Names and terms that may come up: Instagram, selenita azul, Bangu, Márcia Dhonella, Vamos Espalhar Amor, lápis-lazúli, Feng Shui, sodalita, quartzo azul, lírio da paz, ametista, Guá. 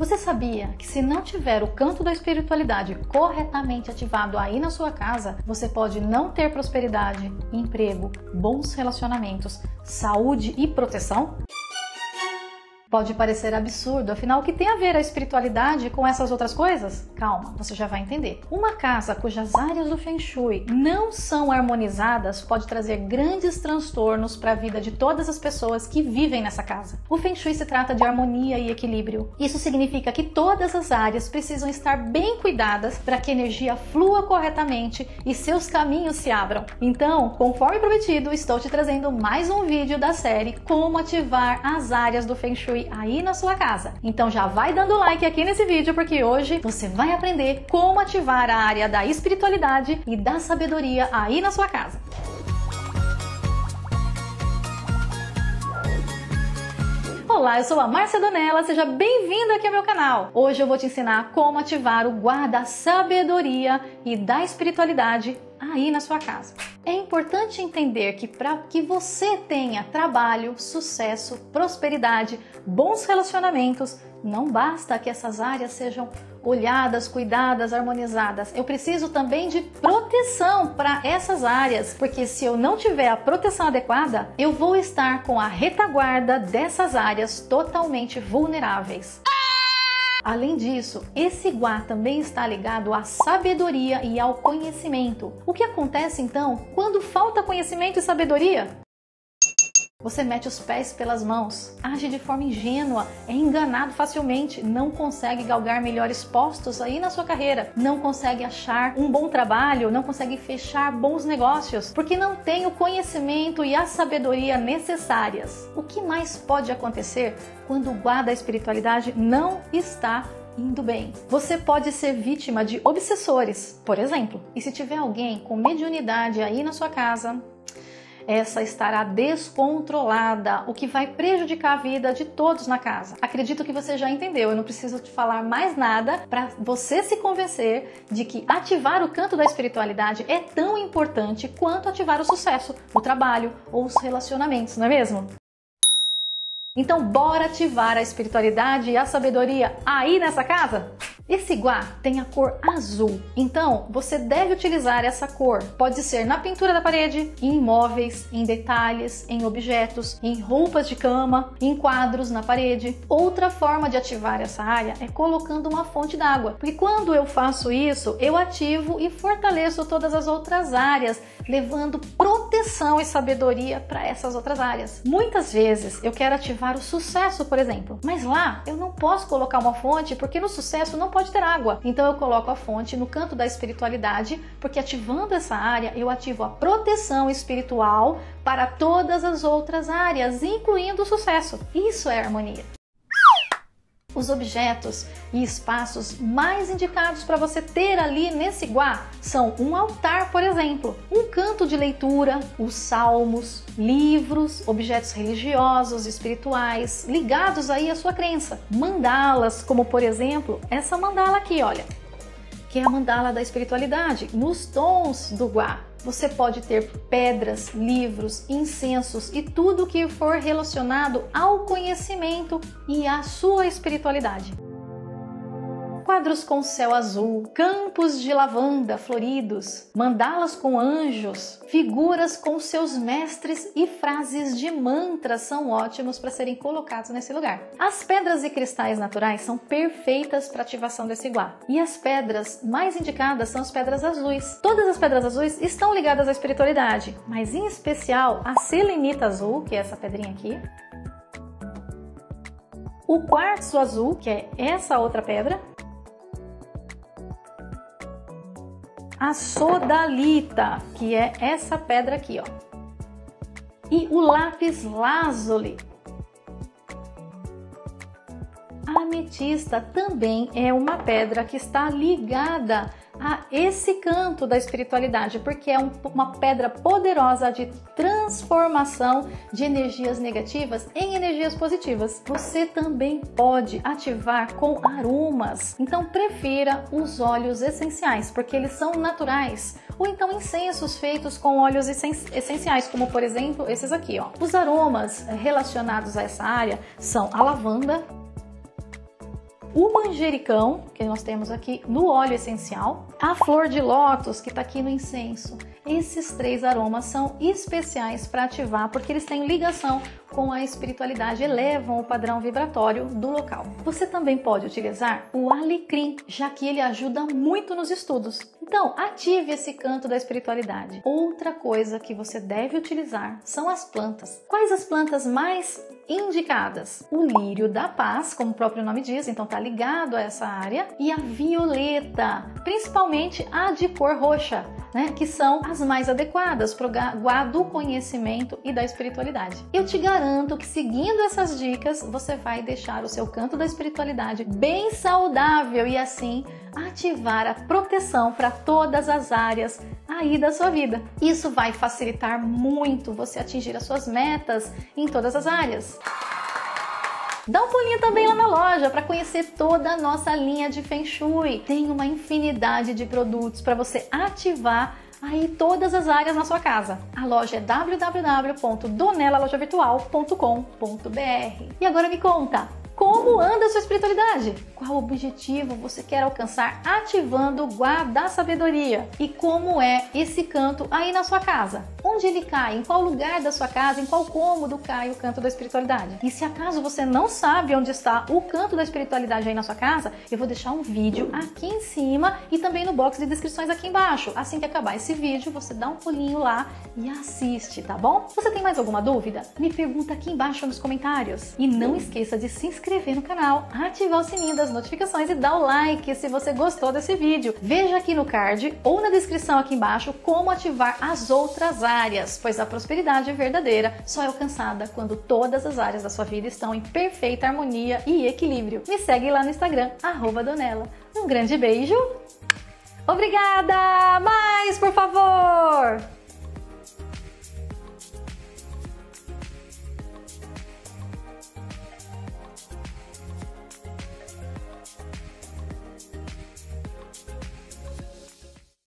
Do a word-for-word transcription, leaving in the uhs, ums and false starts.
Você sabia que se não tiver o canto da espiritualidade corretamente ativado aí na sua casa, você pode não ter prosperidade, emprego, bons relacionamentos, saúde e proteção? Pode parecer absurdo, afinal, o que tem a ver a espiritualidade com essas outras coisas? Calma, você já vai entender. Uma casa cujas áreas do Feng Shui não são harmonizadas pode trazer grandes transtornos para a vida de todas as pessoas que vivem nessa casa. O Feng Shui se trata de harmonia e equilíbrio. Isso significa que todas as áreas precisam estar bem cuidadas para que a energia flua corretamente e seus caminhos se abram. Então, conforme prometido, estou te trazendo mais um vídeo da série Como Ativar as Áreas do Feng Shui aí na sua casa. Então já vai dando like aqui nesse vídeo, porque hoje você vai aprender como ativar a área da espiritualidade e da sabedoria aí na sua casa. Olá, eu sou a Márcia Dhonella, seja bem-vinda aqui ao meu canal. Hoje eu vou te ensinar como ativar o Guá da sabedoria e da espiritualidade aí na sua casa. É importante entender que para que você tenha trabalho, sucesso, prosperidade, bons relacionamentos, não basta que essas áreas sejam olhadas, cuidadas, harmonizadas. Eu preciso também de proteção para essas áreas, porque se eu não tiver a proteção adequada, eu vou estar com a retaguarda dessas áreas totalmente vulneráveis. Além disso, esse Guá também está ligado à sabedoria e ao conhecimento. O que acontece então quando falta conhecimento e sabedoria? Você mete os pés pelas mãos, age de forma ingênua, é enganado facilmente, não consegue galgar melhores postos aí na sua carreira, não consegue achar um bom trabalho, não consegue fechar bons negócios, porque não tem o conhecimento e a sabedoria necessárias. O que mais pode acontecer quando o Guá da espiritualidade não está indo bem? Você pode ser vítima de obsessores, por exemplo, e se tiver alguém com mediunidade aí na sua casa, essa estará descontrolada, o que vai prejudicar a vida de todos na casa. Acredito que você já entendeu, eu não preciso te falar mais nada para você se convencer de que ativar o canto da espiritualidade é tão importante quanto ativar o sucesso, o trabalho ou os relacionamentos, não é mesmo? Então bora ativar a espiritualidade e a sabedoria aí nessa casa? Esse Guá tem a cor azul, então você deve utilizar essa cor. Pode ser na pintura da parede, em imóveis, em detalhes, em objetos, em roupas de cama, em quadros na parede. Outra forma de ativar essa área é colocando uma fonte d'água, porque quando eu faço isso, eu ativo e fortaleço todas as outras áreas, levando proteção e sabedoria para essas outras áreas. Muitas vezes eu quero ativar o sucesso, por exemplo, mas lá eu não posso colocar uma fonte, porque no sucesso não pode pode ter água. Então eu coloco a fonte no canto da espiritualidade, porque ativando essa área, eu ativo a proteção espiritual para todas as outras áreas, incluindo o sucesso. Isso é harmonia. Os objetos e espaços mais indicados para você ter ali nesse Guá são um altar, por exemplo, um canto de leitura, os salmos, livros, objetos religiosos, espirituais, ligados aí à sua crença. Mandalas, como por exemplo, essa mandala aqui, olha, que é a mandala da espiritualidade, nos tons do Guá. Você pode ter pedras, livros, incensos e tudo que for relacionado ao conhecimento e à sua espiritualidade. Quadros com céu azul, campos de lavanda floridos, mandalas com anjos, figuras com seus mestres e frases de mantras são ótimos para serem colocados nesse lugar. As pedras e cristais naturais são perfeitas para ativação desse Guá. E as pedras mais indicadas são as pedras azuis. Todas as pedras azuis estão ligadas à espiritualidade, mas em especial a selenita azul, que é essa pedrinha aqui, o quartzo azul, que é essa outra pedra, a sodalita, que é essa pedra aqui, ó, e o lápis-lazúli. A ametista também é uma pedra que está ligada a esse canto da espiritualidade, porque é um, uma pedra poderosa de transformação de energias negativas em energias positivas. Você também pode ativar com aromas, então prefira os óleos essenciais, porque eles são naturais, ou então incensos feitos com óleos essenciais, como por exemplo esses aqui, ó. Os aromas relacionados a essa área são a lavanda, o manjericão, que nós temos aqui no óleo essencial, a flor de lótus, que está aqui no incenso. Esses três aromas são especiais para ativar, porque eles têm ligação com a espiritualidade, elevam o padrão vibratório do local. Você também pode utilizar o alecrim, já que ele ajuda muito nos estudos. Então, ative esse canto da espiritualidade. Outra coisa que você deve utilizar são as plantas. Quais as plantas mais indicadas? O lírio da paz, como o próprio nome diz, então está ligado a essa área, e a violeta, principalmente a de cor roxa, né, que são as mais adequadas para o Guá do conhecimento e da espiritualidade. Eu te garanto que seguindo essas dicas, você vai deixar o seu canto da espiritualidade bem saudável e assim ativar a proteção para todas as áreas aí da sua vida. Isso vai facilitar muito você atingir as suas metas em todas as áreas. Dá um pulinho também lá na loja para conhecer toda a nossa linha de Feng Shui. Tem uma infinidade de produtos para você ativar aí todas as áreas na sua casa. A loja é w w w ponto dhonella loja virtual ponto com ponto b r. E agora me conta, como anda a sua espiritualidade? Qual objetivo você quer alcançar ativando o Guá da sabedoria? E como é esse canto aí na sua casa? Onde ele cai? Em qual lugar da sua casa? Em qual cômodo cai o canto da espiritualidade? E se acaso você não sabe onde está o canto da espiritualidade aí na sua casa, eu vou deixar um vídeo aqui em cima e também no box de descrições aqui embaixo. Assim que acabar esse vídeo, você dá um pulinho lá e assiste, tá bom? Você tem mais alguma dúvida? Me pergunta aqui embaixo nos comentários. E não esqueça de se inscrever inscrever no canal, ativar o sininho das notificações e dar o like se você gostou desse vídeo. Veja aqui no card ou na descrição aqui embaixo como ativar as outras áreas, pois a prosperidade verdadeira só é alcançada quando todas as áreas da sua vida estão em perfeita harmonia e equilíbrio. Me segue lá no Instagram, arroba Dhonella. Um grande beijo! Obrigada! Mais, por favor!